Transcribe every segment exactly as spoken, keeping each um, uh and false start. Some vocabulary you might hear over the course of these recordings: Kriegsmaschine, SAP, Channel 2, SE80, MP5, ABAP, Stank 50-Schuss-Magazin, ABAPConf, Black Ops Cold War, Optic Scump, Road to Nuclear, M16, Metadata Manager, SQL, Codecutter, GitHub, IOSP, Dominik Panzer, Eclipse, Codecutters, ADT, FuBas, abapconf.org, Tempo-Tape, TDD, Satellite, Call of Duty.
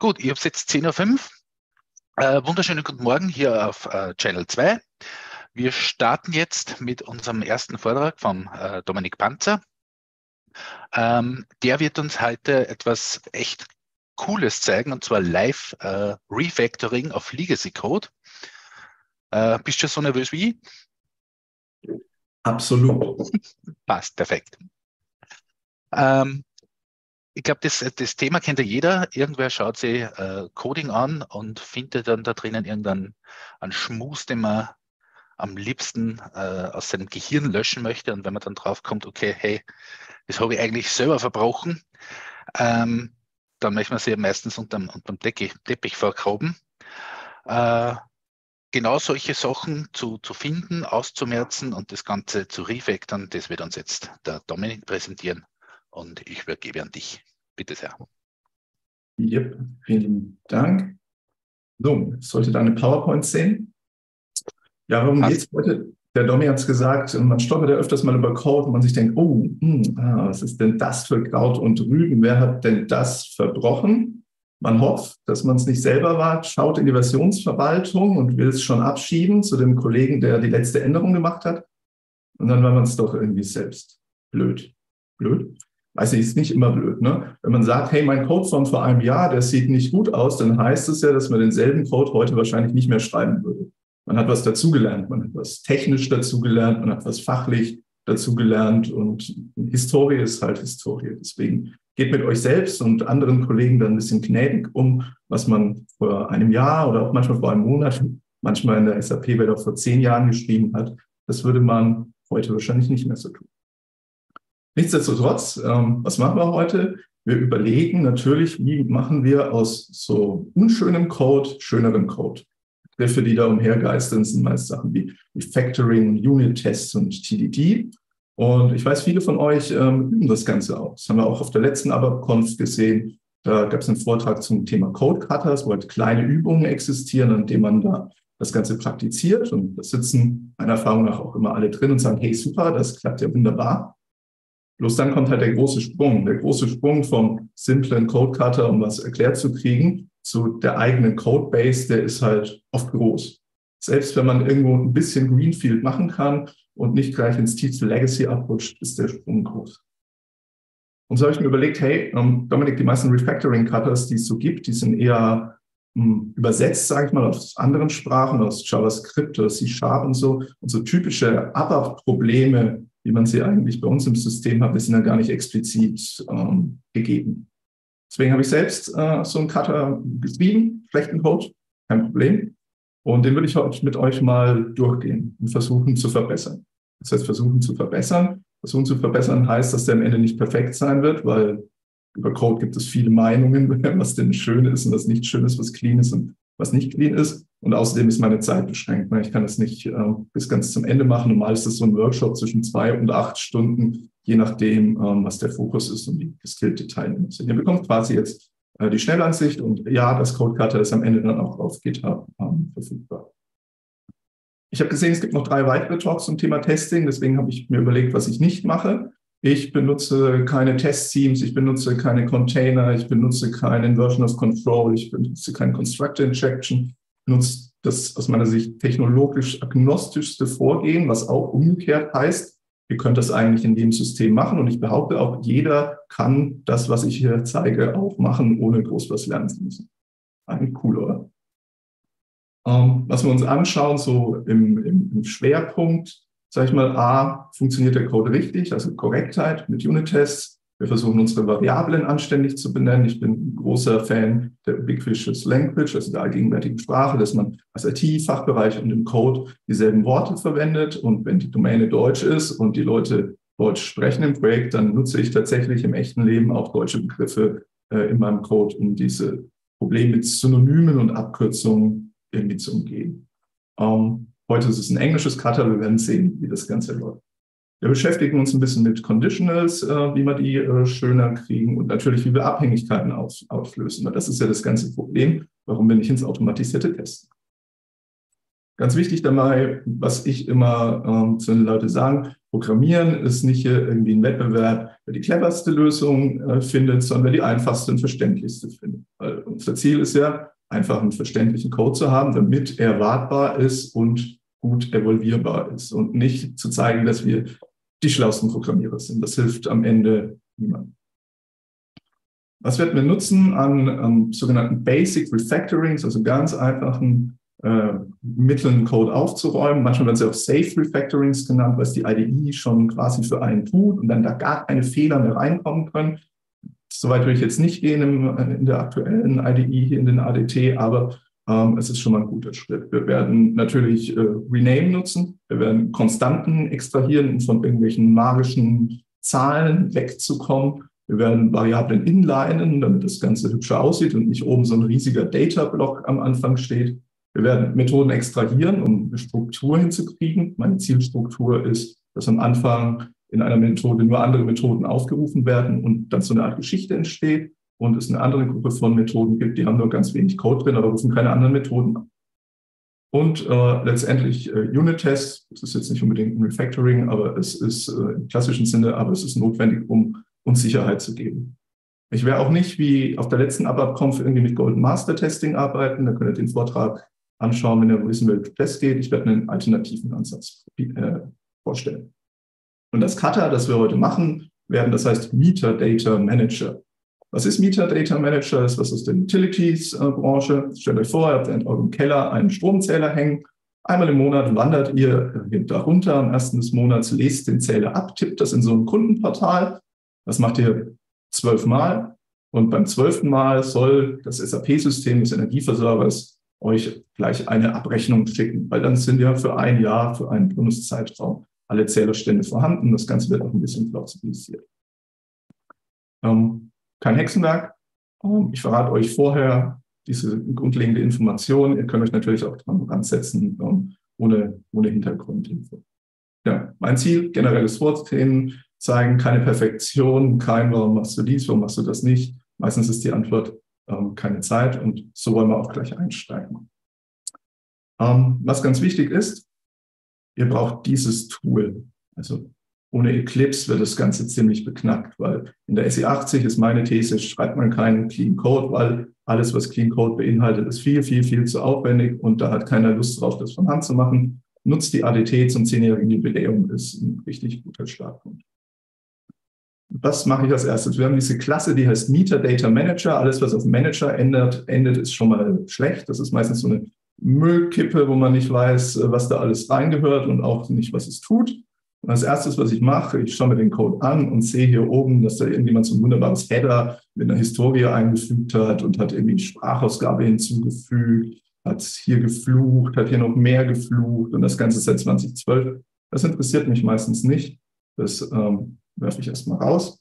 Gut, ich habe jetzt zehn Uhr fünf. Äh, wunderschönen guten Morgen hier auf äh, Channel zwei. Wir starten jetzt mit unserem ersten Vortrag von äh, Dominik Panzer. Ähm, der wird uns heute etwas echt Cooles zeigen, und zwar Live äh, Refactoring auf Legacy Code. Äh, bist du so nervös wie ich? Absolut. Passt, perfekt. Ähm, Ich glaube, das, das Thema kennt ja jeder. Irgendwer schaut sich äh, Coding an und findet dann da drinnen irgendeinen einen Schmus, den man am liebsten äh, aus seinem Gehirn löschen möchte. Und wenn man dann drauf kommt, okay, hey, das habe ich eigentlich selber verbrochen, ähm, dann möchte man sich ja meistens unterm, unterm Teppich, Teppich vergraben. Äh, genau solche Sachen zu, zu finden, auszumerzen und das Ganze zu refactoren, das wird uns jetzt der Dominik präsentieren. Und ich übergebe an dich. Bitte sehr. Yep, vielen Dank. So, sollte da eine PowerPoint sehen. Ja, warum geht es heute? Der Domi hat es gesagt, man stolpert ja öfters mal über Code und man sich denkt, oh, hm, ah, was ist denn das für Kraut und Rüben? Wer hat denn das verbrochen? Man hofft, dass man es nicht selber war, schaut in die Versionsverwaltung und will es schon abschieben zu dem Kollegen, der die letzte Änderung gemacht hat. Und dann war man es doch irgendwie selbst. Blöd, blöd. Weiß ich, ist nicht immer blöd, ne? Wenn man sagt, hey, mein Code von vor einem Jahr, der sieht nicht gut aus, dann heißt es ja, dass man denselben Code heute wahrscheinlich nicht mehr schreiben würde. Man hat was dazugelernt, man hat was technisch dazugelernt, man hat was fachlich dazugelernt und Historie ist halt Historie. Deswegen geht mit euch selbst und anderen Kollegen dann ein bisschen gnädig um, was man vor einem Jahr oder auch manchmal vor einem Monat, manchmal in der S A P-Welt auch vor zehn Jahren geschrieben hat. Das würde man heute wahrscheinlich nicht mehr so tun. Nichtsdestotrotz, ähm, was machen wir heute? Wir überlegen natürlich, wie machen wir aus so unschönem Code schönerem Code. Begriffe, die da umhergeistern, sind meist Sachen wie Refactoring, Unit-Tests und T D D. Und ich weiß, viele von euch ähm, üben das Ganze auch. Das haben wir auch auf der letzten ABAPConf gesehen. Da gab es einen Vortrag zum Thema Codecutters, wo halt kleine Übungen existieren, an denen man da das Ganze praktiziert. Und da sitzen meiner Erfahrung nach auch immer alle drin und sagen, hey, super, das klappt ja wunderbar. Bloß dann kommt halt der große Sprung, der große Sprung vom simplen Codecutter, um was erklärt zu kriegen, zu der eigenen Codebase, der ist halt oft groß. Selbst wenn man irgendwo ein bisschen Greenfield machen kann und nicht gleich ins tiefste Legacy abrutscht, ist der Sprung groß. Und so habe ich mir überlegt, hey, Dominik, die meisten Refactoring-Cutters, die es so gibt, die sind eher übersetzt, sage ich mal, aus anderen Sprachen, aus JavaScript oder C Sharp und so. Und so typische ABAP-Probleme, wie man sie eigentlich bei uns im System hat, sind ja gar nicht explizit ähm, gegeben. Deswegen habe ich selbst äh, so einen Cutter geschrieben, schlechten Code, kein Problem. Und den würde ich heute mit euch mal durchgehen und versuchen zu verbessern. Das heißt, versuchen zu verbessern. Versuchen zu verbessern heißt, dass der am Ende nicht perfekt sein wird, weil über Code gibt es viele Meinungen, was denn schön ist und was nicht schön ist, was clean ist und was nicht clean ist. Und außerdem ist meine Zeit beschränkt. Ich kann das nicht äh, bis ganz zum Ende machen. Normal ist das so ein Workshop zwischen zwei und acht Stunden, je nachdem, ähm, was der Fokus ist und wie geskillte Teilnehmer sind. Ihr bekommt quasi jetzt äh, die Schnellansicht und ja, das Codecutter ist am Ende dann auch auf GitHub ähm, verfügbar. Ich habe gesehen, es gibt noch drei weitere Talks zum Thema Testing. Deswegen habe ich mir überlegt, was ich nicht mache. Ich benutze keine Test-Teams, ich benutze keine Container, ich benutze kein Inversion of Control, ich benutze kein Constructor Injection. Nutzt das aus meiner Sicht technologisch agnostischste Vorgehen, was auch umgekehrt heißt, ihr könnt das eigentlich in jedem System machen. Und ich behaupte auch, jeder kann das, was ich hier zeige, auch machen, ohne groß was lernen zu müssen. Eigentlich cool, oder? Ähm, was wir uns anschauen, so im, im, im Schwerpunkt, sage ich mal, A, funktioniert der Code richtig, also Korrektheit mit Unit-Tests. Wir versuchen, unsere Variablen anständig zu benennen. Ich bin ein großer Fan der Ubiquitous Language, also der allgegenwärtigen Sprache, dass man als I T-Fachbereich und im Code dieselben Worte verwendet. Und wenn die Domäne deutsch ist und die Leute deutsch sprechen im Projekt, dann nutze ich tatsächlich im echten Leben auch deutsche Begriffe äh, in meinem Code, um diese Probleme mit Synonymen und Abkürzungen irgendwie zu umgehen. Ähm, heute ist es ein englisches Cutter, wir werden sehen, wie das Ganze läuft. Wir beschäftigen uns ein bisschen mit Conditionals, äh, wie wir die äh, schöner kriegen und natürlich, wie wir Abhängigkeiten aus, auflösen. Weil das ist ja das ganze Problem, warum wir nicht ins automatisierte Testen. Ganz wichtig dabei, was ich immer ähm, zu den Leuten sagen, Programmieren ist nicht irgendwie ein Wettbewerb, wer die cleverste Lösung äh, findet, sondern wer die einfachste und verständlichste findet. Weil unser Ziel ist ja, einfach einen verständlichen Code zu haben, damit er wartbar ist und gut evolvierbar ist und nicht zu zeigen, dass wir die schlauesten Programmierer sind. Das hilft am Ende niemandem. Was werden wir nutzen an, an sogenannten Basic Refactorings, also ganz einfachen äh, Mitteln, Code aufzuräumen? Manchmal werden sie auch Safe Refactorings genannt, weil es die I D E schon quasi für einen tut und dann da gar keine Fehler mehr reinkommen können. Soweit will ich jetzt nicht gehen im, in der aktuellen I D E hier in den A D T, aber ähm, es ist schon mal ein guter Schritt. Wir werden natürlich äh, Rename nutzen, wir werden Konstanten extrahieren, um von irgendwelchen magischen Zahlen wegzukommen. Wir werden Variablen inlinen, damit das Ganze hübscher aussieht und nicht oben so ein riesiger Data-Block am Anfang steht. Wir werden Methoden extrahieren, um eine Struktur hinzukriegen. Meine Zielstruktur ist, dass am Anfang in einer Methode nur andere Methoden aufgerufen werden und dann so eine Art Geschichte entsteht und es eine andere Gruppe von Methoden gibt, die haben nur ganz wenig Code drin, aber rufen keine anderen Methoden an. Und äh, letztendlich äh, Unit-Tests, das ist jetzt nicht unbedingt ein Refactoring, aber es ist äh, im klassischen Sinne, aber es ist notwendig, um uns Sicherheit zu geben. Ich werde auch nicht wie auf der letzten ABAPConf irgendwie mit Golden Master Testing arbeiten, da könnt ihr den Vortrag anschauen, wenn ihr wissen wollt, wie das geht. Ich werde einen alternativen Ansatz äh, vorstellen. Und das Cutter, das wir heute machen werden, das heißt Metadata Manager. Was ist Metadata Manager? Das ist was aus der Utilities-Branche. Stellt euch vor, ihr habt in eurem Keller einen Stromzähler hängen. Einmal im Monat wandert ihr darunter am ersten des Monats, lest den Zähler ab, tippt das in so ein Kundenportal. Das macht ihr zwölfmal. Und beim zwölften Mal soll das S A P-System des Energieversorgers euch gleich eine Abrechnung schicken, weil dann sind ja für ein Jahr, für einen Bonuszeitraum alle Zählerstände vorhanden. Das Ganze wird auch ein bisschen plausibilisiert. Ähm, kein Hexenwerk. Ähm, ich verrate euch vorher diese grundlegende Information. Ihr könnt euch natürlich auch dran ransetzen, ähm, ohne, ohne Hintergrundinfo. Ja, mein Ziel, generelles Vorthemen zeigen, keine Perfektion, kein warum machst du dies, warum machst du das nicht. Meistens ist die Antwort ähm, keine Zeit und so wollen wir auch gleich einsteigen. Ähm, was ganz wichtig ist, ihr braucht dieses Tool. Also ohne Eclipse wird das Ganze ziemlich beknackt, weil in der S E achtzig ist meine These, schreibt man keinen Clean Code, weil alles, was Clean Code beinhaltet, ist viel, viel, viel zu aufwendig und da hat keiner Lust drauf, das von Hand zu machen. Nutzt die A D T zum zehnjährigen Jubiläum, ist ein richtig guter Startpunkt. Was mache ich als erstes? Wir haben diese Klasse, die heißt Metadata Manager. Alles, was auf Manager endet, endet, ist schon mal schlecht. Das ist meistens so eine Müllkippe, wo man nicht weiß, was da alles reingehört und auch nicht, was es tut. Und als erstes, was ich mache, ich schaue mir den Code an und sehe hier oben, dass da irgendjemand so ein wunderbares Header mit einer Historie eingefügt hat und hat irgendwie eine Sprachausgabe hinzugefügt, hat hier geflucht, hat hier noch mehr geflucht und das Ganze seit zweitausendzwölf. Das interessiert mich meistens nicht. Das ähm, werfe ich erstmal raus,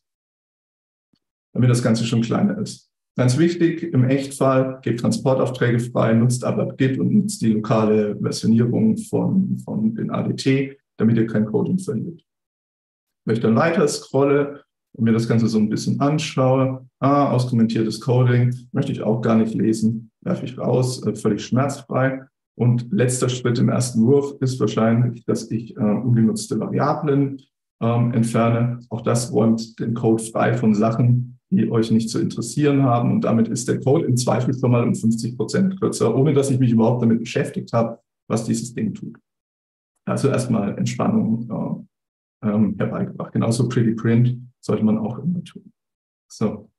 damit das Ganze schon kleiner ist. Ganz wichtig, im Echtfall, gebt Transportaufträge frei, nutzt ABAP-Git und nutzt die lokale Versionierung von, von den A D T, damit ihr kein Coding verliert. Wenn ich dann weiter scrolle und mir das Ganze so ein bisschen anschaue, ah, auskommentiertes Coding, möchte ich auch gar nicht lesen, werfe ich raus, völlig schmerzfrei. Und letzter Schritt im ersten Wurf ist wahrscheinlich, dass ich äh, ungenutzte Variablen ähm, entferne. Auch das räumt den Code frei von Sachen, die euch nicht zu interessieren haben. Und damit ist der Code im Zweifel schon mal um fünfzig Prozent kürzer, ohne dass ich mich überhaupt damit beschäftigt habe, was dieses Ding tut. Also erstmal Entspannung äh, ähm, herbeigebracht. Genauso Pretty Print sollte man auch immer tun. So,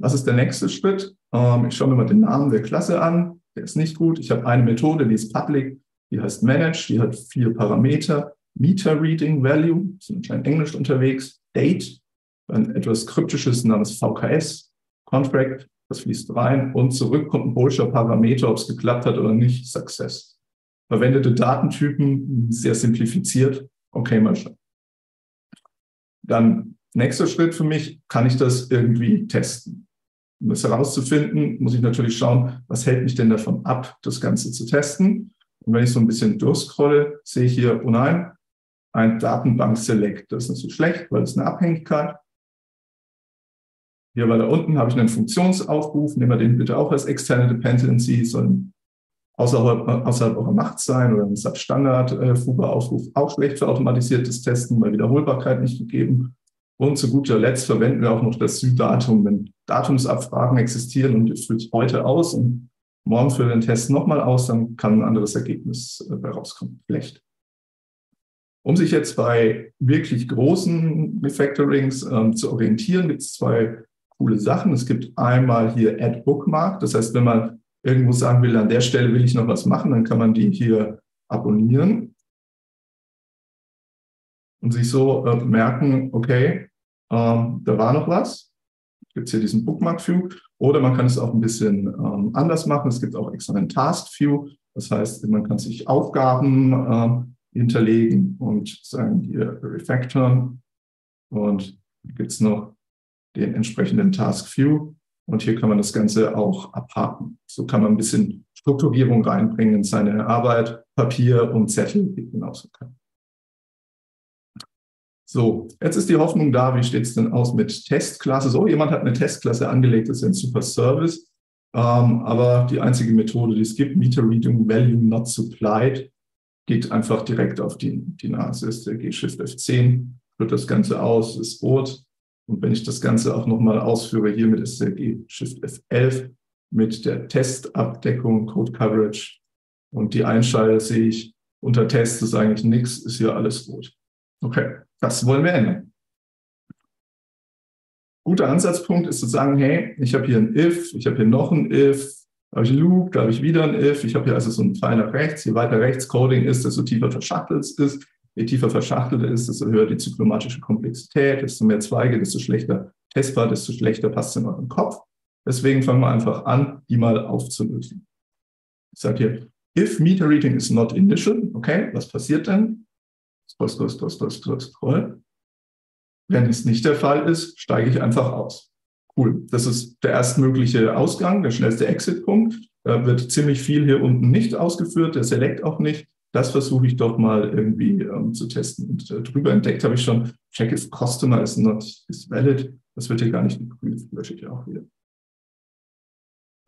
was ist der nächste Schritt? Ähm, ich schaue mir mal den Namen der Klasse an. Der ist nicht gut. Ich habe eine Methode, die ist public, die heißt Manage, die hat vier Parameter. Meter Reading Value, sind anscheinend Englisch unterwegs. Date, ein etwas Kryptisches namens V K S, Contract, das fließt rein und zurück kommt ein boolscher Parameter, ob es geklappt hat oder nicht, Success. Verwendete Datentypen, sehr simplifiziert, okay, mal schauen. Dann, nächster Schritt für mich, kann ich das irgendwie testen? Um das herauszufinden, muss ich natürlich schauen, was hält mich denn davon ab, das Ganze zu testen? Und wenn ich so ein bisschen durchscrolle, sehe ich hier, oh nein, ein Datenbank-Select, das ist natürlich schlecht, weil es eine Abhängigkeit ist. Hier weiter unten habe ich einen Funktionsaufruf, nehmen wir den bitte auch als externe Dependency, soll ein außerhalb, außerhalb eurer Macht sein oder ein Standard-Fuba-Aufruf auch schlecht für automatisiertes Testen, weil Wiederholbarkeit nicht gegeben. Und zu guter Letzt verwenden wir auch noch das Süddatum, wenn Datumsabfragen existieren und es führt heute aus und morgen für den Test nochmal aus, dann kann ein anderes Ergebnis äh, rauskommen, vielleicht. Um sich jetzt bei wirklich großen Refactorings ähm, zu orientieren, gibt es zwei coole Sachen. Es gibt einmal hier Add Bookmark, das heißt, wenn man irgendwo sagen will, an der Stelle will ich noch was machen, dann kann man die hier abonnieren und sich so äh, merken, okay, ähm, da war noch was. Gibt es hier diesen Bookmark-View. Oder man kann es auch ein bisschen ähm, anders machen. Es gibt auch extra einen Task-View. Das heißt, man kann sich Aufgaben ähm, hinterlegen und sagen, hier refactoren. Und gibt es noch den entsprechenden Task-View. Und hier kann man das Ganze auch abhaken. So kann man ein bisschen Strukturierung reinbringen in seine Arbeit. Papier und Zettel geht genauso. So, jetzt ist die Hoffnung da, wie steht es denn aus mit Testklasse? So, jemand hat eine Testklasse angelegt, das ist ein super Service. Ähm, aber die einzige Methode, die es gibt, Meter Reading Value Not Supplied, geht einfach direkt auf die, die Nase-Liste, G Shift F zehn, führt das Ganze aus, ist rot. Und wenn ich das Ganze auch nochmal ausführe, hier mit G Shift F elf, mit der Testabdeckung, Code Coverage und die Einschalter sehe ich, unter Test ist eigentlich nichts, ist hier alles rot. Okay, das wollen wir ändern. Guter Ansatzpunkt ist zu sagen, hey, ich habe hier ein If, ich habe hier noch ein If, da habe ich ein Loop, da habe ich wieder ein If, ich habe hier also so einen Pfeil nach rechts, je weiter rechts Coding ist, desto tiefer verschachtelt es ist, je tiefer verschachtelt es ist, desto höher die zyklomatische Komplexität, desto mehr Zweige, desto schlechter testbar, desto schlechter passt es in euren Kopf. Deswegen fangen wir einfach an, die mal aufzulösen. Ich sage hier, if meter reading is not initial, okay, was passiert denn? Scroll, scroll, scroll, scroll, scroll, scroll. Wenn es nicht der Fall ist, steige ich einfach aus. Cool, das ist der erstmögliche Ausgang, der schnellste Exit-Punkt. Da wird ziemlich viel hier unten nicht ausgeführt, der Select auch nicht. Das versuche ich doch mal irgendwie ähm, zu testen. Und äh, drüber entdeckt habe ich schon, check if customer is not is valid. Das wird hier gar nicht geprüft, lösche ich auch wieder.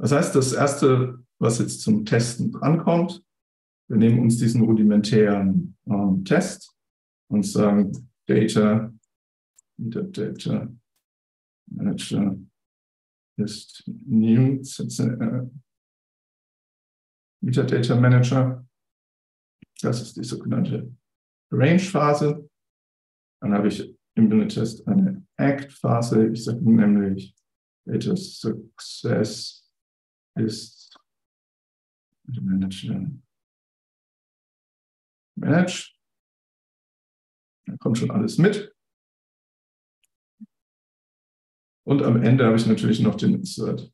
Das heißt, das Erste, was jetzt zum Testen drankommt, wir nehmen uns diesen rudimentären ähm, Test und sagen Data, Metadata Manager ist new, äh, Metadata Manager, das ist die sogenannte Range-Phase. Dann habe ich im Unit-Test eine Act-Phase, ich sage nämlich Data Success ist Manager. Manage. Da kommt schon alles mit. Und am Ende habe ich natürlich noch den Insert.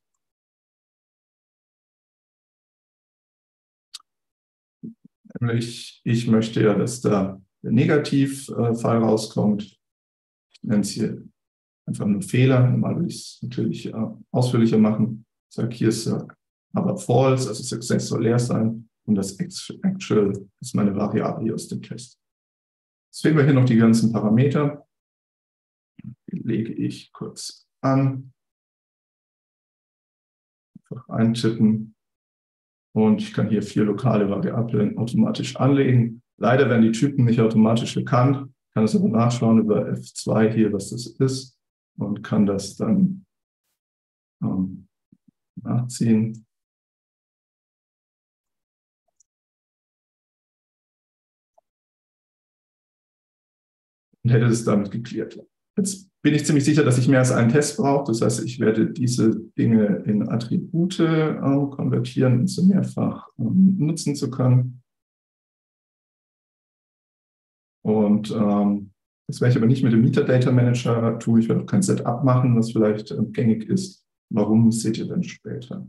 Nämlich, ich möchte ja, dass da der Negativfall rauskommt. Ich nenne es hier einfach nur Fehler. Normal will ich es natürlich ausführlicher machen. Ich sage hier ist aber false, also Success soll leer sein. Und das Actual ist meine Variable aus dem Test. Jetzt fehlen wir hier noch die ganzen Parameter. Die lege ich kurz an. Einfach eintippen. Und ich kann hier vier lokale Variablen automatisch anlegen. Leider werden die Typen nicht automatisch gekannt. Ich kann es aber nachschauen über F zwei hier, was das ist. Und kann das dann ähm, nachziehen. Und hätte es damit geklärt. Jetzt bin ich ziemlich sicher, dass ich mehr als einen Test brauche. Das heißt, ich werde diese Dinge in Attribute äh, konvertieren, um sie mehrfach ähm, nutzen zu können. Und ähm, das werde ich aber nicht mit dem Metadata Manager tun. Ich werde auch kein Setup machen, was vielleicht äh, gängig ist. Warum, seht ihr dann später.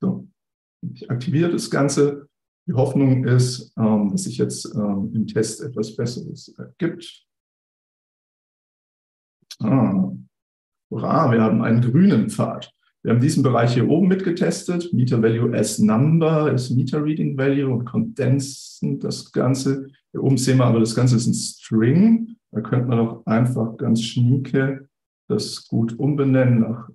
So, ich aktiviere das Ganze. Die Hoffnung ist, dass sich jetzt im Test etwas Besseres ergibt. Ah, hurra, wir haben einen grünen Pfad. Wir haben diesen Bereich hier oben mitgetestet. Meter Value as Number ist Meter Reading Value und kondensen das Ganze. Hier oben sehen wir aber, das Ganze ist ein String. Da könnte man doch einfach ganz schnieke das gut umbenennen nach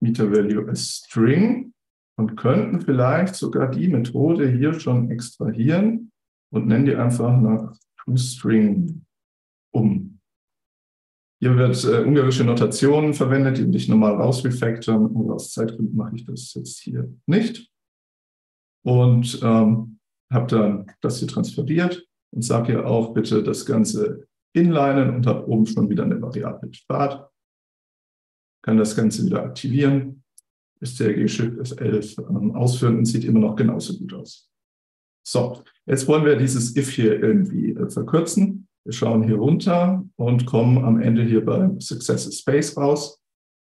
Meter Value as String. und könnten vielleicht sogar die Methode hier schon extrahieren und nennen die einfach nach toString um. Hier wird äh, ungarische Notation verwendet, die würde ich normal rausrefactoren, aber aus Zeitgründen mache ich das jetzt hier nicht. Und ähm, habe dann das hier transferiert und sage hier auch bitte das Ganze inlinen und habe oben schon wieder eine Variable gespart. Kann das Ganze wieder aktivieren. S T R G Shift F elf ähm, ausführen und sieht immer noch genauso gut aus. So, jetzt wollen wir dieses if hier irgendwie äh, verkürzen. Wir schauen hier runter und kommen am Ende hier bei Success Space raus.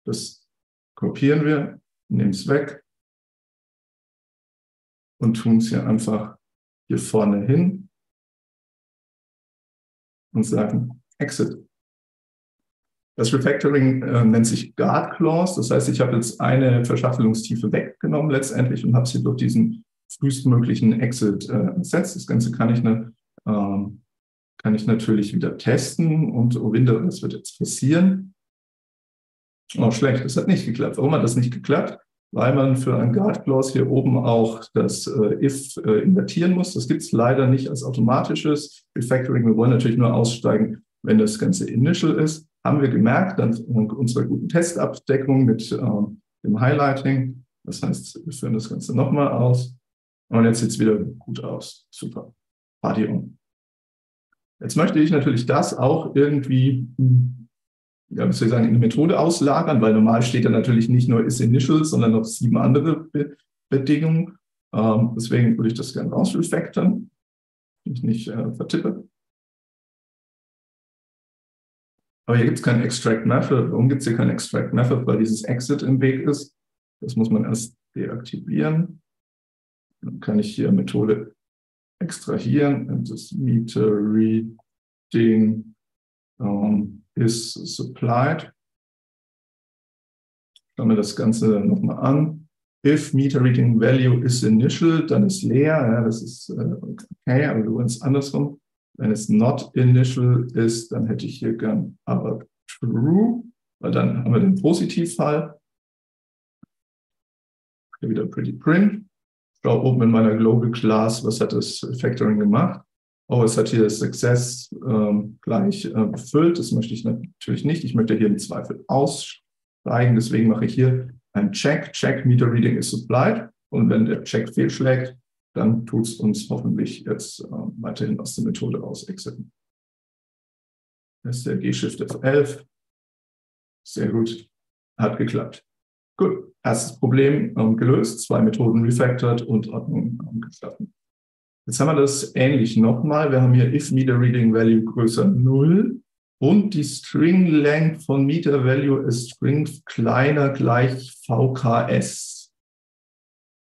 Das kopieren wir, nehmen es weg und tun es hier einfach hier vorne hin und sagen Exit. Das Refactoring äh, nennt sich Guard Clause. Das heißt, ich habe jetzt eine Verschachtelungstiefe weggenommen letztendlich und habe sie durch diesen frühestmöglichen Exit äh, ersetzt. Das Ganze kann ich, ne, ähm, kann ich natürlich wieder testen und oh Windows, das wird jetzt passieren. Oh, schlecht, das hat nicht geklappt. Warum hat das nicht geklappt? Weil man für ein Guard Clause hier oben auch das äh, if äh, invertieren muss. Das gibt es leider nicht als automatisches Refactoring. Wir wollen natürlich nur aussteigen, wenn das Ganze initial ist. Haben wir gemerkt, dann in unserer guten Testabdeckung mit ähm, dem Highlighting. Das heißt, wir führen das Ganze nochmal aus. Und jetzt sieht es wieder gut aus. Super. Party on. Jetzt möchte ich natürlich das auch irgendwie, ja, wie soll ich sagen, in eine Methode auslagern, weil normal steht da natürlich nicht nur is initial, sondern noch sieben andere Be Bedingungen. Ähm, deswegen würde ich das gerne rausrefactoren, damit ich nicht äh, vertippe. Aber hier gibt es keinen Extract Method. Warum gibt es hier keinen Extract Method? Weil dieses Exit im Weg ist. Das muss man erst deaktivieren. Dann kann ich hier Methode extrahieren. Und das Meter Reading um, is supplied. Schauen wir das Ganze nochmal an. If Meter Reading Value is initial, dann ist leer. Ja, das ist okay, aber wir wollen es andersrum. Wenn es not initial ist, dann hätte ich hier gern aber true, weil dann haben wir den Positivfall. Hier wieder pretty print. Schau oben in meiner Global Class, was hat das Factoring gemacht? Oh, es hat hier Success ähm, gleich äh, befüllt. Das möchte ich natürlich nicht. Ich möchte hier im Zweifel aussteigen. Deswegen mache ich hier einen Check. Check Meter Reading is supplied. Und wenn der Check fehlschlägt, dann tut es uns hoffentlich jetzt äh, weiterhin aus der Methode raus exiten. Das ist der G Shift F elf. Sehr gut. Hat geklappt. Gut. Erstes Problem ähm, gelöst. Zwei Methoden refactored und Ordnung ähm, geschaffen. Jetzt haben wir das ähnlich nochmal. Wir haben hier if meter reading value größer null und die String Length von meter value ist string kleiner gleich V K S.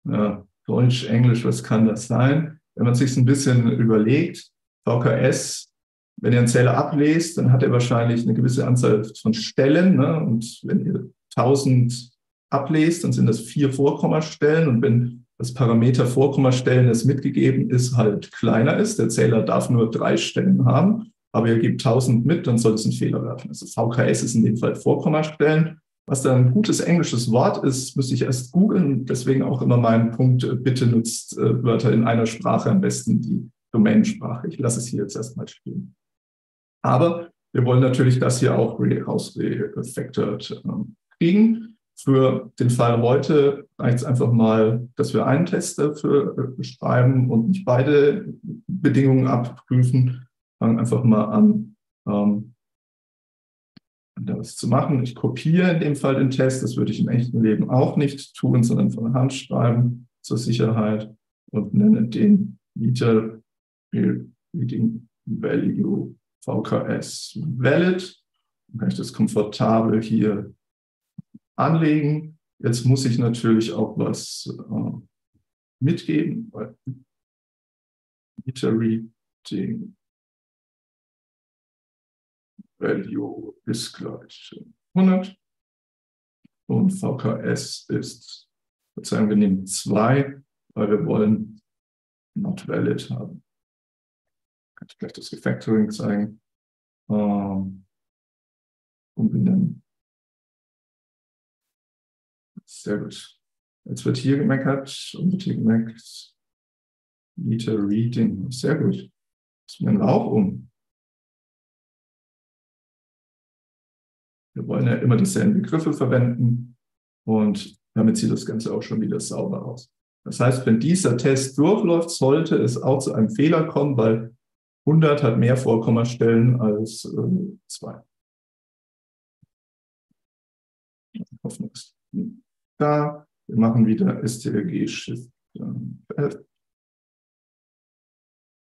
Ja. Deutsch, Englisch, was kann das sein? Wenn man sich es ein bisschen überlegt, V K S, wenn ihr einen Zähler ablest, dann hat er wahrscheinlich eine gewisse Anzahl von Stellen. Ne? Und wenn ihr tausend ablest, dann sind das vier Vorkommastellen. Und wenn das Parameter Vorkommastellen, das mitgegeben ist, halt kleiner ist, der Zähler darf nur drei Stellen haben, aber ihr gebt tausend mit, dann soll es einen Fehler werfen. Also V K S ist in dem Fall Vorkommastellen. Was dann ein gutes englisches Wort ist, müsste ich erst googeln. Deswegen auch immer mein Punkt, bitte nutzt äh, Wörter in einer Sprache, am besten die Domänensprache. Ich lasse es hier jetzt erstmal stehen. Aber wir wollen natürlich das hier auch rausrefactored ähm, kriegen. Für den Fall heute reicht es einfach mal, dass wir einen Test dafür äh, schreiben und nicht beide Bedingungen abprüfen. Fangen einfach mal an. Ähm, da was zu machen. Ich kopiere in dem Fall den Test, das würde ich im echten Leben auch nicht tun, sondern von Hand schreiben zur Sicherheit und nenne den Meter Reading Value V K S Valid. Dann kann ich das komfortabel hier anlegen. Jetzt muss ich natürlich auch was äh, mitgeben, weil Meter Reading Value ist gleich hundert und V K S ist, sozusagen wir nehmen zwei, weil wir wollen not valid haben. Kann ich gleich das Refactoring zeigen. Ähm, umbenennen. Sehr gut. Jetzt wird hier gemeckert und wird hier gemerkt, Meter Reading. Sehr gut. Ist mir ein Lauch um. Wir wollen ja immer dieselben Begriffe verwenden und damit sieht das Ganze auch schon wieder sauber aus. Das heißt, wenn dieser Test durchläuft, sollte es auch zu einem Fehler kommen, weil hundert hat mehr Vorkommastellen als äh, zwei. Hoffnung ist da. Wir machen wieder S T R G-Shift F.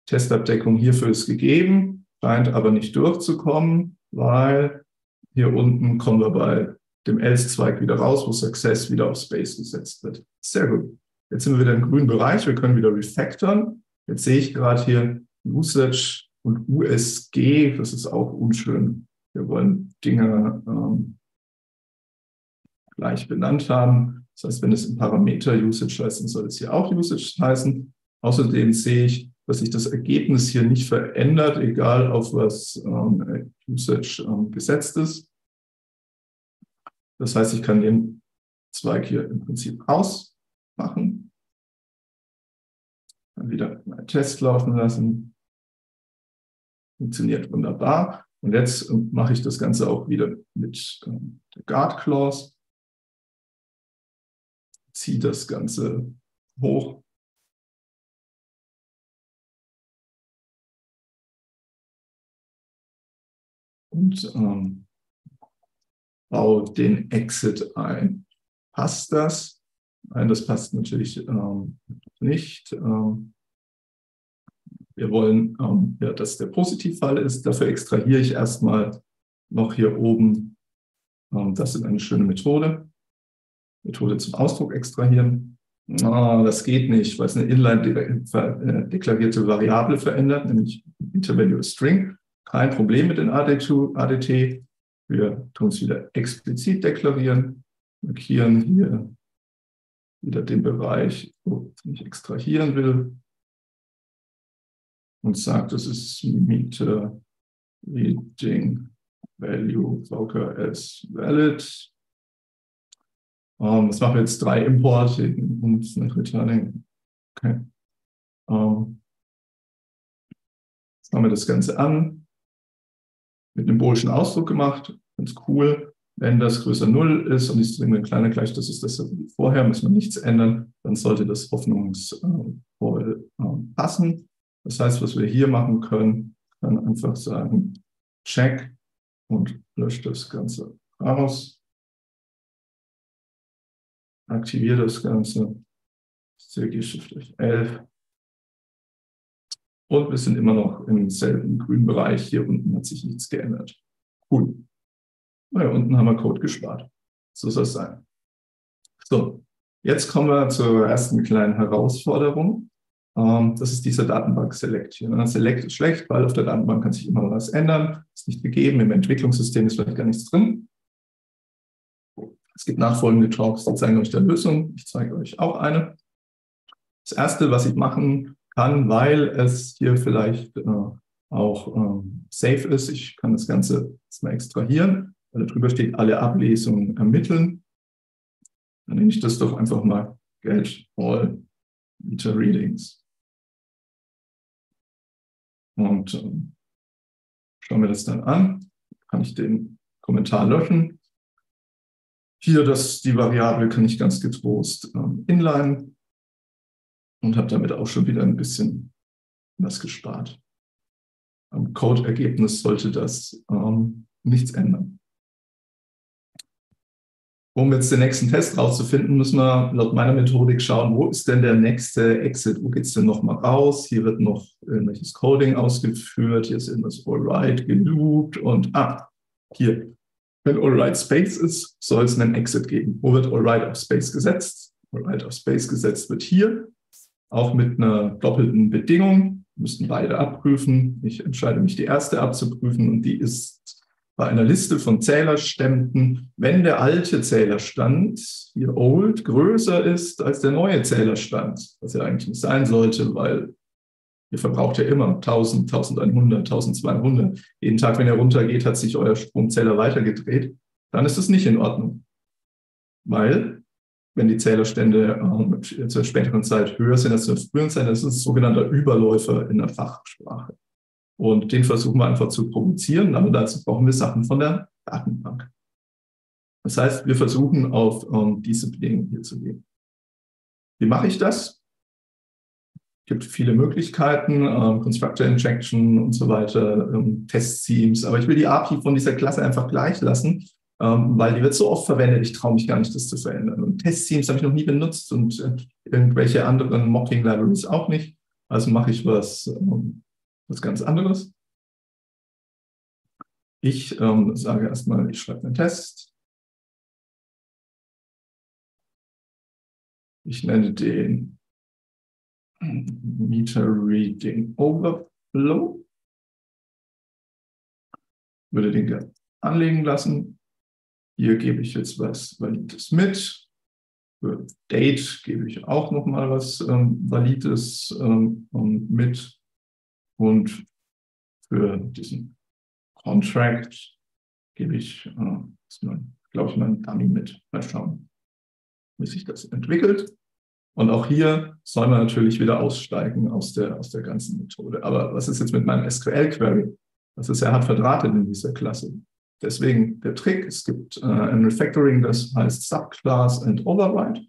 Testabdeckung hierfür ist gegeben, scheint aber nicht durchzukommen, weil hier unten kommen wir bei dem Else-Zweig wieder raus, wo Success wieder auf Space gesetzt wird. Sehr gut. Jetzt sind wir wieder im grünen Bereich, wir können wieder refactoren. Jetzt sehe ich gerade hier Usage und U S G, das ist auch unschön. Wir wollen Dinge ähm, gleich benannt haben. Das heißt, wenn es im Parameter Usage heißt, dann soll es hier auch Usage heißen. Außerdem sehe ich, dass sich das Ergebnis hier nicht verändert, egal auf was ähm, Usage ähm, gesetzt ist. Das heißt, ich kann den Zweig hier im Prinzip ausmachen. Dann wieder einen Test laufen lassen. Funktioniert wunderbar. Und jetzt mache ich das Ganze auch wieder mit ähm, der Guard-Clause. Ziehe das Ganze hoch. Und ähm, baue den Exit ein. Passt das? Nein, das passt natürlich ähm, nicht. Ähm, wir wollen, ähm, ja, dass der Positivfall ist. Dafür extrahiere ich erstmal noch hier oben. Ähm, das ist eine schöne Methode. Methode zum Ausdruck extrahieren. Ah, das geht nicht, weil es eine inline deklarierte Variable verändert, nämlich Intervalue String. Kein Problem mit den A D T. Wir tun es wieder explizit deklarieren, markieren hier wieder den Bereich, wo ich extrahieren will und sagt, das ist Meter Reading Value V K S Valid. Um, das machen wir jetzt drei Importe und nach Returning. Okay. Um, jetzt haben wir das Ganze an. Mit einem boolschen Ausdruck gemacht. Ganz cool. Wenn das größer null ist und die String kleiner gleich, das ist das vorher, muss man nichts ändern, dann sollte das hoffnungsvoll passen. Das heißt, was wir hier machen können, kann einfach sagen, check und löscht das Ganze raus. Aktiviere das Ganze. C G Shift F elf. Und wir sind immer noch im selben grünen Bereich. Hier unten hat sich nichts geändert. Cool. Na ja, unten haben wir Code gespart. So soll es sein. So, jetzt kommen wir zur ersten kleinen Herausforderung. Ähm, das ist dieser Datenbank-Select hier. Select ist schlecht, weil auf der Datenbank kann sich immer was ändern. Ist nicht gegeben. Im Entwicklungssystem ist vielleicht gar nichts drin. Es gibt nachfolgende Talks, die zeigen euch die Lösung. Ich zeige euch auch eine. Das Erste, was ich machen kann, weil es hier vielleicht äh, auch ähm, safe ist. Ich kann das Ganze jetzt mal extrahieren, weil darüber steht, alle Ablesungen ermitteln. Dann nenne ich das doch einfach mal get all meter readings. Und ähm, schauen wir das dann an. Kann ich den Kommentar löschen. Hier, das, die Variable kann ich ganz getrost ähm, inline. Und habe damit auch schon wieder ein bisschen was gespart. Am Code-Ergebnis sollte das ähm, nichts ändern. Um jetzt den nächsten Test rauszufinden, müssen wir laut meiner Methodik schauen, wo ist denn der nächste Exit? Wo geht es denn nochmal raus? Hier wird noch irgendwelches Coding ausgeführt. Hier ist irgendwas Alright geloopt. Und ah, hier, wenn Alright Space ist, soll es einen Exit geben. Wo wird Alright auf Space gesetzt? Alright auf Space gesetzt wird hier. Auch mit einer doppelten Bedingung, müssen beide abprüfen. Ich entscheide mich, die erste abzuprüfen und die ist bei einer Liste von Zählerständen, wenn der alte Zählerstand, hier old, größer ist als der neue Zählerstand, was ja eigentlich nicht sein sollte, weil ihr verbraucht ja immer tausend, eintausendeinhundert, eintausendzweihundert. Jeden Tag, wenn er runtergeht, hat sich euer Stromzähler weitergedreht, dann ist es nicht in Ordnung, weil wenn die Zählerstände ähm, zur späteren Zeit höher sind als zur frühen Zeit, das ist sogenannter Überläufer in der Fachsprache. Und den versuchen wir einfach zu provozieren, aber dazu brauchen wir Sachen von der Datenbank. Das heißt, wir versuchen auf ähm, diese Bedingungen hier zu gehen. Wie mache ich das? Es gibt viele Möglichkeiten, ähm, Constructor Injection und so weiter, ähm, Test-Themes, aber ich will die A P I von dieser Klasse einfach gleich lassen, ähm, weil die wird so oft verwendet, ich traue mich gar nicht, das zu verändern. Und Test-Themes habe ich noch nie benutzt und äh, irgendwelche anderen Mocking-Libraries auch nicht, also mache ich was, ähm, was ganz anderes. Ich ähm, sage erstmal, ich schreibe einen Test. Ich nenne den Meter Reading Overflow. Würde den gerne anlegen lassen. Hier gebe ich jetzt was Valides mit. Für Date gebe ich auch nochmal was ähm, Valides ähm, mit. Und für diesen Contract gebe ich, äh, glaube ich, meinen Dummy mit. Mal schauen, wie sich das entwickelt. Und auch hier soll man natürlich wieder aussteigen aus der, aus der ganzen Methode. Aber was ist jetzt mit meinem S Q L-Query? Das ist ja hart verdrahtet in dieser Klasse. Deswegen der Trick, es gibt äh, ein Refactoring, das heißt Subclass and Override.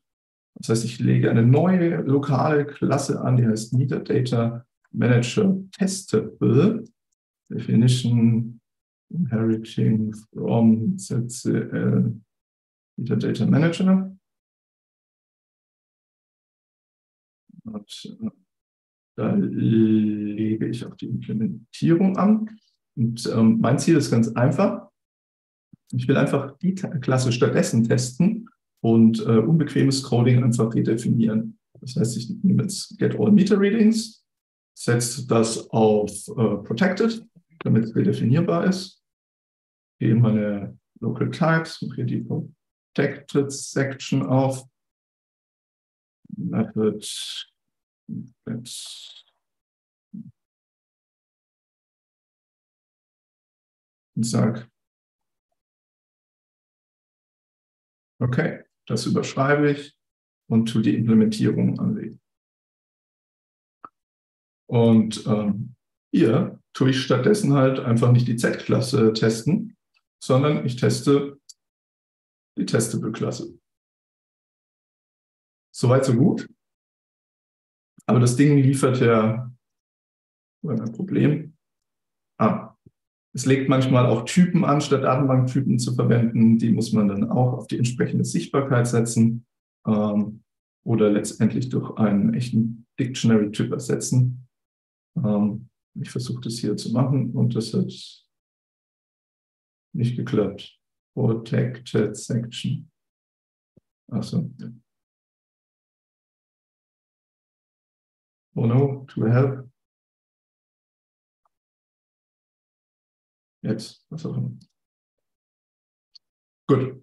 Das heißt, ich lege eine neue lokale Klasse an, die heißt Metadata Manager Testable. Definition Inheriting from Z C L Metadata Manager. Und da lege ich auch die Implementierung an. Und ähm, mein Ziel ist ganz einfach. Ich will einfach die Klasse stattdessen testen und äh, unbequemes Coding einfach redefinieren. Das heißt, ich nehme jetzt Get All Meter Readings, setze das auf äh, Protected, damit es redefinierbar ist. Gehe in meine Local Types, mache hier die Protected Section auf. Method und sage, okay, das überschreibe ich und tue die Implementierung anlegen. Und ähm, hier tue ich stattdessen halt einfach nicht die Z-Klasse testen, sondern ich teste die Testable-Klasse. Soweit, so gut. Aber das Ding liefert ja ein Problem. Ah, es legt manchmal auch Typen an, statt Datenbanktypen zu verwenden. Die muss man dann auch auf die entsprechende Sichtbarkeit setzen ähm, oder letztendlich durch einen echten Dictionary-Typ ersetzen. Ähm, ich versuche das hier zu machen und das hat nicht geklappt. Protected Section. Achso, ja. Oh no, to help. Jetzt, was auch immer. Gut.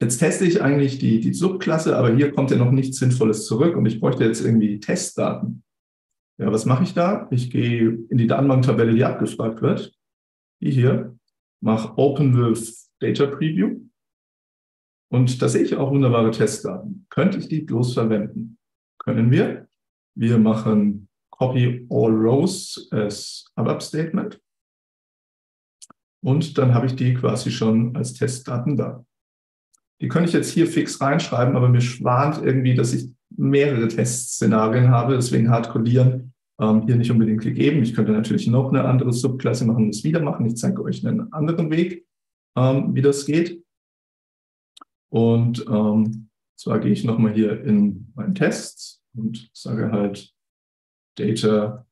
Jetzt teste ich eigentlich die, die Subklasse, aber hier kommt ja noch nichts Sinnvolles zurück und ich bräuchte jetzt irgendwie Testdaten. Ja, was mache ich da? Ich gehe in die Datenbanktabelle, die abgefragt wird. Die hier. Mache Open with Data Preview. Und da sehe ich auch wunderbare Testdaten. Könnte ich die bloß verwenden? Können wir? Wir machen Copy All Rows as A B A P Statement. Und dann habe ich die quasi schon als Testdaten da. Die könnte ich jetzt hier fix reinschreiben, aber mir schwant irgendwie, dass ich mehrere Testszenarien habe. Deswegen hardcodieren ähm, hier nicht unbedingt gegeben. Ich könnte natürlich noch eine andere Subklasse machen und das wieder machen. Ich zeige euch einen anderen Weg, ähm, wie das geht. Und ähm, zwar gehe ich nochmal hier in meinen Tests. Und sage halt Data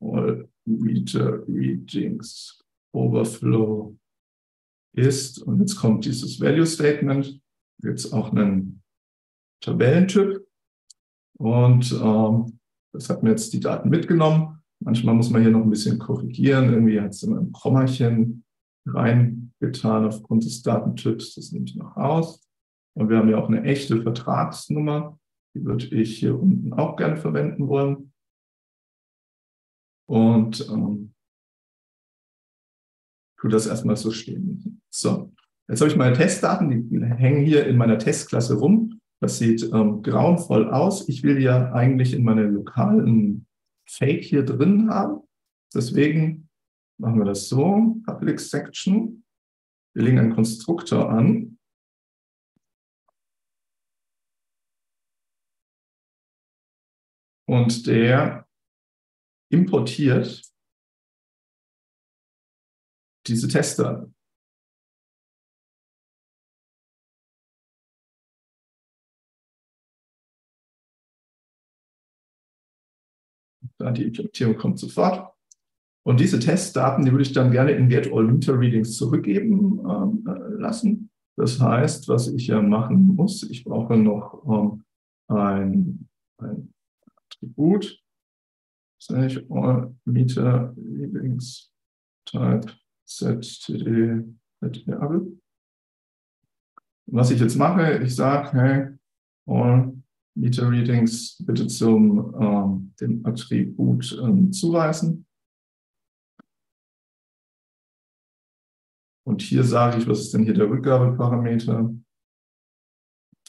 All Meter Readings Overflow ist. Und jetzt kommt dieses Value Statement. Jetzt auch einen Tabellentyp. Und ähm, das hat mir jetzt die Daten mitgenommen. Manchmal muss man hier noch ein bisschen korrigieren. Irgendwie hat es immer ein Kommachen reingetan aufgrund des Datentyps. Das nehme ich noch raus. Und wir haben ja auch eine echte Vertragsnummer. Die würde ich hier unten auch gerne verwenden wollen. Und ähm, tue das erstmal so stehen. So, jetzt habe ich meine Testdaten, die hängen hier in meiner Testklasse rum. Das sieht ähm, grauenvoll aus. Ich will ja eigentlich in meiner lokalen Fake hier drin haben. Deswegen machen wir das so. Public Section. Wir legen einen Konstruktor an. Und der importiert diese Tester. Die Implementierung kommt sofort. Und diese Testdaten, die würde ich dann gerne in Get All Winter Readings zurückgeben äh, lassen. Das heißt, was ich ja machen muss, ich brauche noch ähm, ein, ein Attribut. Das nenne ich All Winter Readings Type Z T D Variable. Was ich jetzt mache, ich sage, hey, All Meter Readings bitte zum ähm, dem Attribut ähm, zuweisen. Und hier sage ich, was ist denn hier der Rückgabeparameter?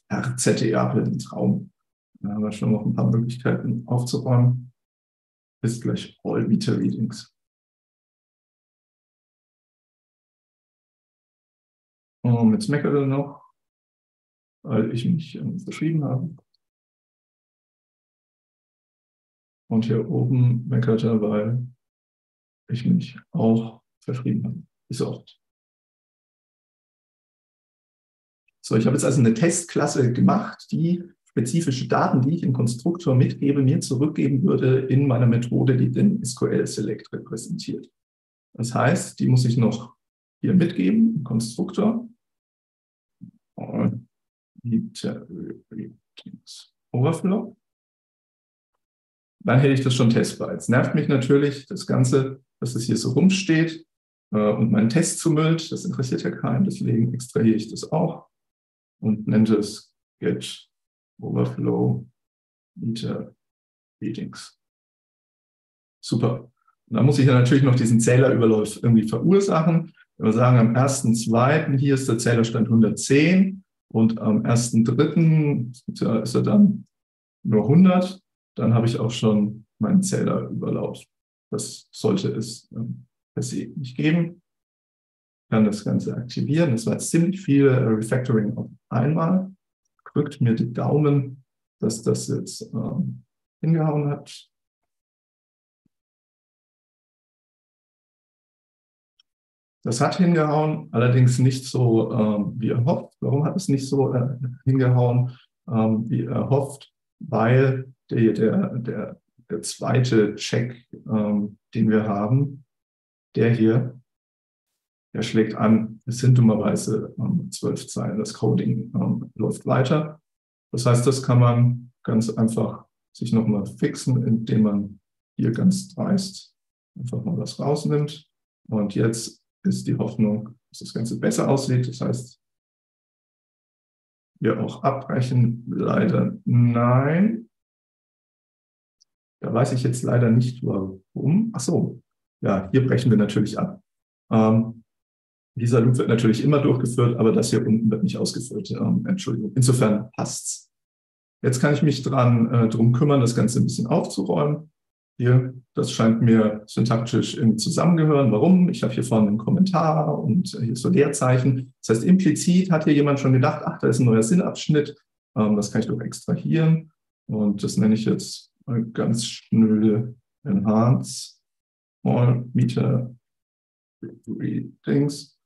R Z E A P im Traum. Da haben wir schon noch ein paar Möglichkeiten aufzubauen. Ist gleich All Meter Readings. Und jetzt meckert er noch, weil ich mich ähm, verschrieben habe. Und hier oben meckert er, weil ich mich auch verschrieben habe. Ist auch. So, ich habe jetzt also eine Testklasse gemacht, die spezifische Daten, die ich im Konstruktor mitgebe, mir zurückgeben würde in meiner Methode, die den S Q L-Select repräsentiert. Das heißt, die muss ich noch hier mitgeben, im Konstruktor. Overflow. Dann hätte ich das schon testbar. Jetzt nervt mich natürlich das Ganze, dass es hier so rumsteht äh, und meinen Test zumüllt. Das interessiert ja keinen, deswegen extrahiere ich das auch und nenne es Get Overflow Meter Readings. Super. Und dann muss ich ja natürlich noch diesen Zählerüberlauf irgendwie verursachen. Wenn wir sagen, am ersten zweiten hier ist der Zählerstand hundertzehn und am ersten dritten ist er dann nur hundert. Dann habe ich auch schon meinen Zählerüberlauf. Das sollte es ähm, per se nicht geben. Ich kann das Ganze aktivieren. Das war jetzt ziemlich viel Refactoring auf einmal. Drückt mir die Daumen, dass das jetzt ähm, hingehauen hat. Das hat hingehauen, allerdings nicht so ähm, wie erhofft. Warum hat es nicht so äh, hingehauen ähm, wie erhofft? Weil Der, der, der, der zweite Check, ähm, den wir haben, der hier, der schlägt an, es sind dummerweise ähm, zwölf Zeilen, das Coding ähm, läuft weiter. Das heißt, das kann man ganz einfach sich nochmal fixen, indem man hier ganz dreist einfach mal was rausnimmt. Und jetzt ist die Hoffnung, dass das Ganze besser aussieht. Das heißt, wir auch abbrechen, leider nein. Da weiß ich jetzt leider nicht, warum. Ach so, ja, hier brechen wir natürlich ab. Ähm, dieser Loop wird natürlich immer durchgeführt, aber das hier unten wird nicht ausgeführt. Ähm, Entschuldigung. Insofern passt's. Jetzt kann ich mich dran, äh, drum kümmern, das Ganze ein bisschen aufzuräumen. Hier, das scheint mir syntaktisch irgendwie zusammengehören. Warum? Ich habe hier vorne einen Kommentar und hier so Leerzeichen. Das heißt, implizit hat hier jemand schon gedacht, ach, da ist ein neuer Sinnabschnitt. Ähm, das kann ich doch extrahieren. Und das nenne ich jetzt ganz schnelle Enhance All Meter Readings.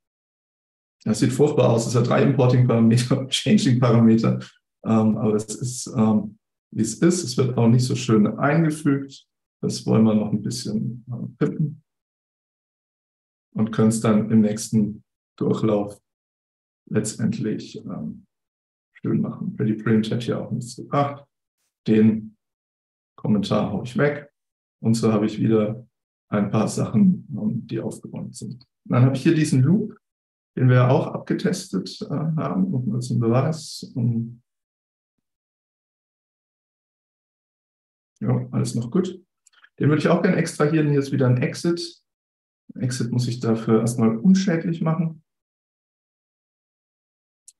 Das sieht furchtbar aus. Das hat drei Importing-Parameter, Changing-Parameter. Ähm, aber es ist, ähm, wie es ist. Es wird auch nicht so schön eingefügt. Das wollen wir noch ein bisschen äh, pippen. Und können es dann im nächsten Durchlauf letztendlich ähm, schön machen. Pretty Print hat ja auch nichts gebracht. Den Kommentar haue ich weg. Und so habe ich wieder ein paar Sachen, die aufgeräumt sind. Und dann habe ich hier diesen Loop, den wir auch abgetestet äh, haben, nochmal zum Beweis. Und ja, alles noch gut. Den würde ich auch gerne extrahieren. Hier ist wieder ein Exit. Exit muss ich dafür erstmal unschädlich machen.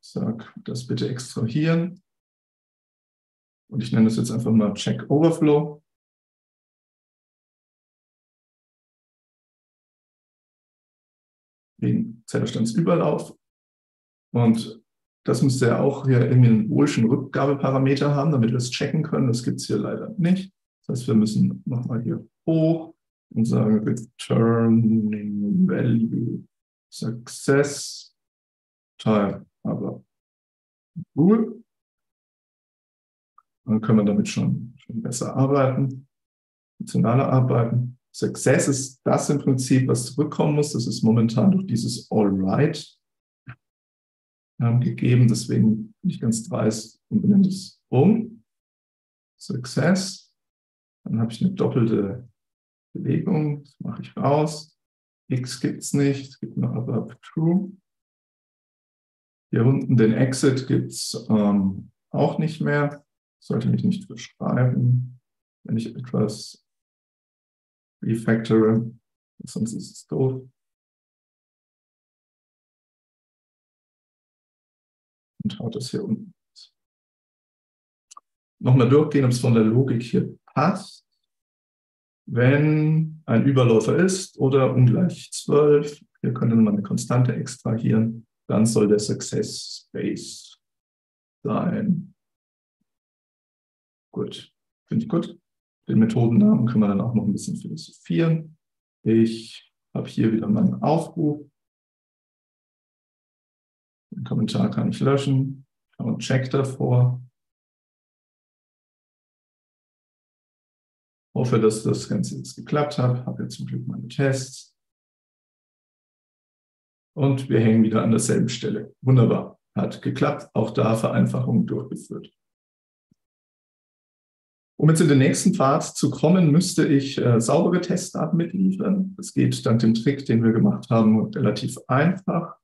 Ich sage, das bitte extrahieren. Und ich nenne das jetzt einfach mal Check Overflow. Wegen Zählerstandsüberall auf. Und das müsste ja auch hier irgendwie einen boolschen Rückgabeparameter haben, damit wir es checken können. Das gibt es hier leider nicht. Das heißt, wir müssen nochmal hier hoch und sagen Returning Value Success Teil, aber cool. Dann können wir damit schon, schon besser arbeiten, funktionaler arbeiten. Success ist das im Prinzip, was zurückkommen muss. Das ist momentan durch dieses Alright ähm, gegeben. Deswegen bin ich ganz dreist und benenne das um. Success. Dann habe ich eine doppelte Bewegung. Das mache ich raus. X gibt es nicht. Es gibt noch abap true. Hier unten den Exit gibt es ähm, auch nicht mehr. Sollte mich nicht verschreiben, wenn ich etwas refactore, sonst ist es doof. Und haut das hier unten. Nochmal durchgehen, ob es von der Logik hier passt. Wenn ein Überläufer ist oder ungleich zwölf, wir können nochmal eine Konstante extrahieren, dann soll der Success Space sein. Gut, finde ich gut. Den Methodennamen können wir dann auch noch ein bisschen philosophieren. Ich habe hier wieder meinen Aufruf. Den Kommentar kann ich löschen. Ich habe einen Check davor. Hoffe, dass das Ganze jetzt geklappt hat. Habe jetzt zum Glück meine Tests. Und wir hängen wieder an derselben Stelle. Wunderbar. Hat geklappt. Auch da Vereinfachung durchgeführt. Um jetzt in den nächsten Pfad zu kommen, müsste ich äh, saubere Testdaten mitliefern. Das geht dank dem Trick, den wir gemacht haben, relativ einfach.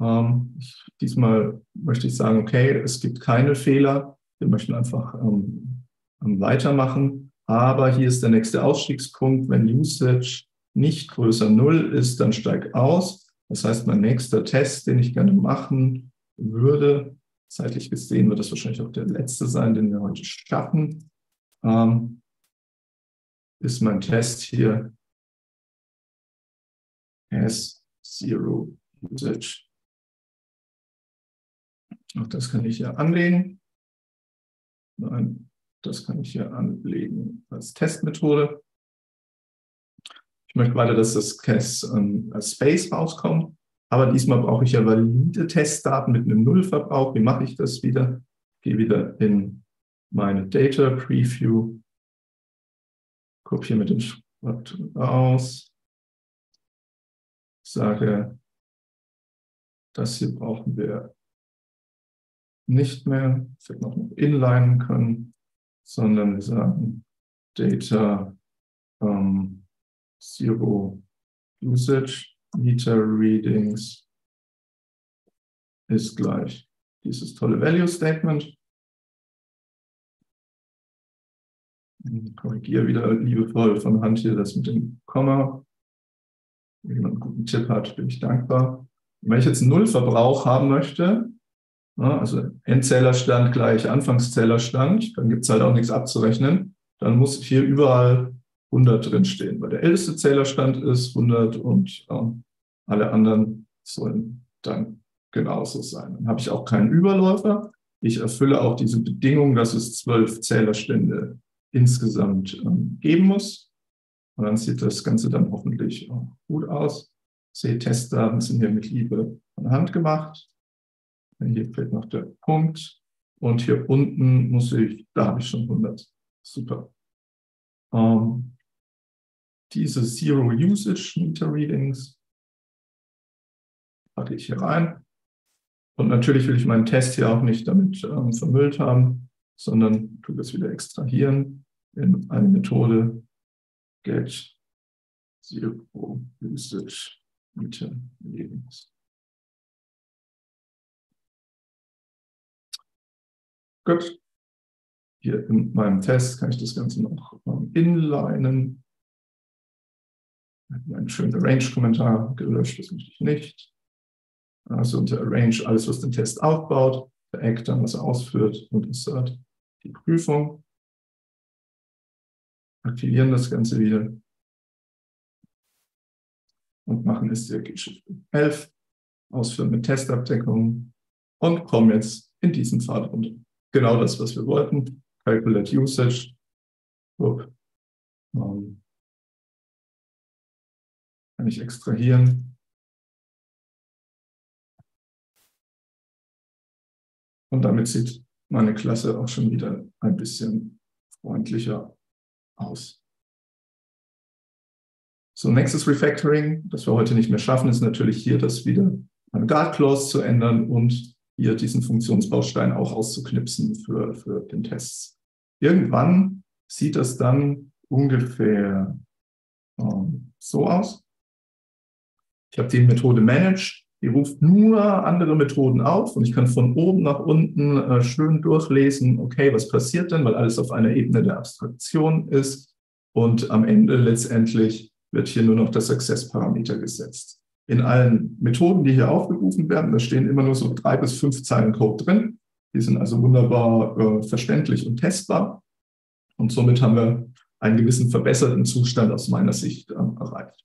Ähm, ich, diesmal möchte ich sagen, okay, es gibt keine Fehler. Wir möchten einfach ähm, weitermachen. Aber hier ist der nächste Ausstiegspunkt. Wenn Usage nicht größer null ist, dann steig aus. Das heißt, mein nächster Test, den ich gerne machen würde, zeitlich gesehen wird das wahrscheinlich auch der letzte sein, den wir heute schaffen. Ähm, ist mein Test hier as zero usage. Auch das kann ich hier anlegen. Nein, das kann ich hier anlegen als Testmethode. Ich möchte weiter, dass das Case ähm, als Space rauskommt. Aber diesmal brauche ich ja valide Testdaten mit einem Nullverbrauch. Wie mache ich das wieder? Ich gehe wieder in meine Data Preview, kopiere mit dem Schritt raus, sage, das hier brauchen wir nicht mehr, das wird noch inlinen können, sondern wir sagen Data ähm, Zero Usage, Meter Readings ist gleich dieses tolle Value Statement. Ich korrigiere wieder liebevoll von Hand hier das mit dem Komma. Wenn jemand einen guten Tipp hat, bin ich dankbar. Und wenn ich jetzt einen Nullverbrauch haben möchte, also Endzählerstand gleich Anfangszählerstand, dann gibt es halt auch nichts abzurechnen. Dann muss hier überall hundert drinstehen, weil der älteste Zählerstand ist hundert und ähm, alle anderen sollen dann genauso sein. Dann habe ich auch keinen Überläufer. Ich erfülle auch diese Bedingung, dass es zwölf Zählerstände insgesamt ähm, geben muss. Und dann sieht das Ganze dann hoffentlich auch gut aus. Sehe, Testdaten sind hier mit Liebe von Hand gemacht. Hier fehlt noch der Punkt. Und hier unten muss ich, da habe ich schon hundert. Super. Ähm, diese Zero Usage Meter Readings packe ich hier rein. Und natürlich will ich meinen Test hier auch nicht damit ähm, vermüllt haben, sondern tue das wieder extrahieren in eine Methode get zero usage meter readings. Gut. Hier in meinem Test kann ich das Ganze noch inlinen. Ich habe einen schönen Arrange-Kommentar gelöscht, das möchte ich nicht. Also unter Arrange alles, was den Test aufbaut, der Act dann, was er ausführt und Insert. die Prüfung, aktivieren das Ganze wieder und machen es wirklich elf, ausführen mit Testabdeckung und kommen jetzt in diesen Pfad runter. Genau das, was wir wollten. Calculate Usage. Um, kann ich extrahieren. Und damit sieht meine Klasse auch schon wieder ein bisschen freundlicher aus. So, nächstes Refactoring, das wir heute nicht mehr schaffen, ist natürlich hier das wieder eine Guard-Clause zu ändern und hier diesen Funktionsbaustein auch auszuknipsen für, für den Test. Irgendwann sieht das dann ungefähr ähm, so aus. Ich habe die Methode Manage, die ruft nur andere Methoden auf und ich kann von oben nach unten äh, schön durchlesen, okay, was passiert denn, weil alles auf einer Ebene der Abstraktion ist und am Ende letztendlich wird hier nur noch der Success-Parameter gesetzt. In allen Methoden, die hier aufgerufen werden, da stehen immer nur so drei bis fünf Zeilen Code drin. Die sind also wunderbar äh, verständlich und testbar. Und somit haben wir einen gewissen verbesserten Zustand aus meiner Sicht äh, erreicht.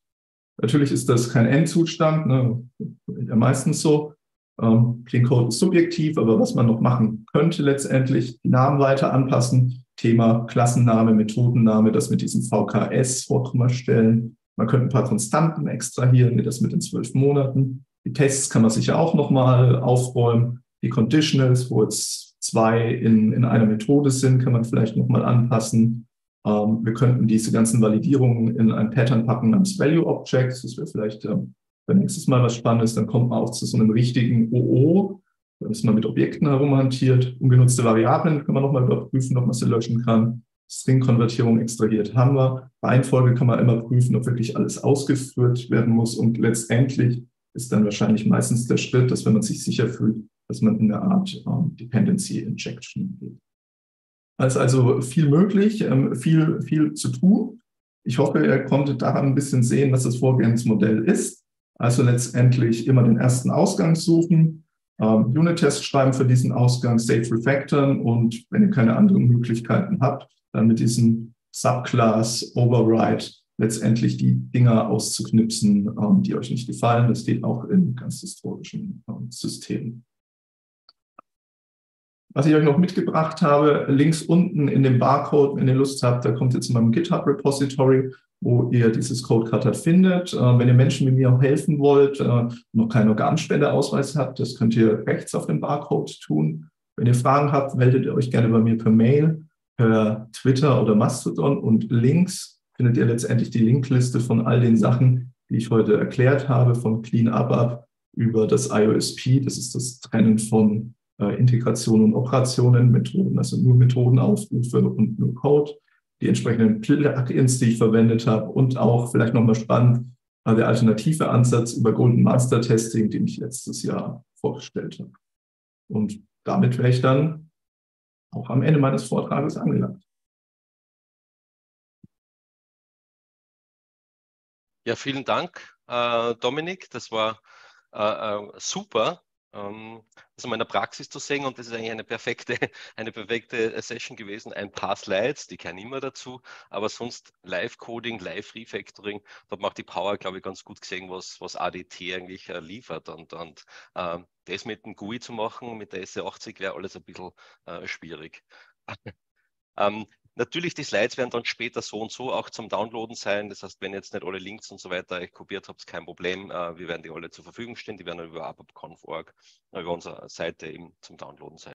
Natürlich ist das kein Endzustand, ne? Ja, meistens so. Ähm, Clean Code ist subjektiv, aber was man noch machen könnte letztendlich, die Namen weiter anpassen. Thema Klassenname, Methodenname, das mit diesem V K S Vorkomma stellen. Man könnte ein paar Konstanten extrahieren, wie das mit den zwölf Monaten. Die Tests kann man sich ja auch nochmal aufräumen. Die Conditionals, wo jetzt zwei in, in einer Methode sind, kann man vielleicht nochmal anpassen. Ähm, wir könnten diese ganzen Validierungen in ein Pattern packen namens Value Objects. Das wäre vielleicht ähm, beim nächsten Mal was Spannendes. Dann kommt man auch zu so einem richtigen O O, dass man mit Objekten herumhantiert. Ungenutzte Variablen kann man nochmal überprüfen, ob man sie löschen kann. String-Konvertierung extrahiert haben wir. Reihenfolge kann man immer prüfen, ob wirklich alles ausgeführt werden muss. Und letztendlich ist dann wahrscheinlich meistens der Schritt, dass wenn man sich sicher fühlt, dass man in eine Art äh, Dependency Injection geht. Es ist also viel möglich, ähm, viel, viel zu tun. Ich hoffe, ihr konntet daran ein bisschen sehen, was das Vorgehensmodell ist. Also letztendlich immer den ersten Ausgang suchen, ähm, Unit-Tests schreiben für diesen Ausgang, safe refactoren und wenn ihr keine anderen Möglichkeiten habt, dann mit diesem Subclass Override letztendlich die Dinger auszuknipsen, ähm, die euch nicht gefallen. Das geht auch in ganz historischen ähm, Systemen. Was ich euch noch mitgebracht habe, links unten in dem Barcode, wenn ihr Lust habt, da kommt jetzt in meinem GitHub-Repository, wo ihr dieses Codecutter findet. Ähm, wenn ihr Menschen mit mir auch helfen wollt, äh, noch keinen Organspendeausweis habt, das könnt ihr rechts auf dem Barcode tun. Wenn ihr Fragen habt, meldet ihr euch gerne bei mir per Mail, per Twitter oder Mastodon und links findet ihr letztendlich die Linkliste von all den Sachen, die ich heute erklärt habe, von Clean ABAP über das I O S P, das ist das Trennen von äh, Integration und Operationen, Methoden, also nur Methodenaufrufe und nur Code, die entsprechenden Plugins, die ich verwendet habe und auch vielleicht nochmal spannend, äh, der alternative Ansatz über Golden Master Testing, den ich letztes Jahr vorgestellt habe. Und damit wäre ich dann auch am Ende meines Vortrages angelangt. Ja, vielen Dank, äh, Dominik. Das war äh, äh, super, ähm, das in meiner Praxis zu sehen. Und das ist eigentlich eine perfekte, eine perfekte Session gewesen. Ein paar Slides, die kann immer dazu. Aber sonst Live-Coding, Live-Refactoring. Da hat man auch die Power, glaube ich, ganz gut gesehen, was, was A D T eigentlich äh, liefert. Und, und äh, das mit dem G U I zu machen, mit der S E achtzig, wäre alles ein bisschen äh, schwierig. ähm, natürlich, die Slides werden dann später so und so auch zum Downloaden sein. Das heißt, wenn jetzt nicht alle Links und so weiter ich kopiert habt, kein Problem. Äh, wir werden die alle zur Verfügung stehen. Die werden über abapconf punkt org, über unsere Seite eben zum Downloaden sein.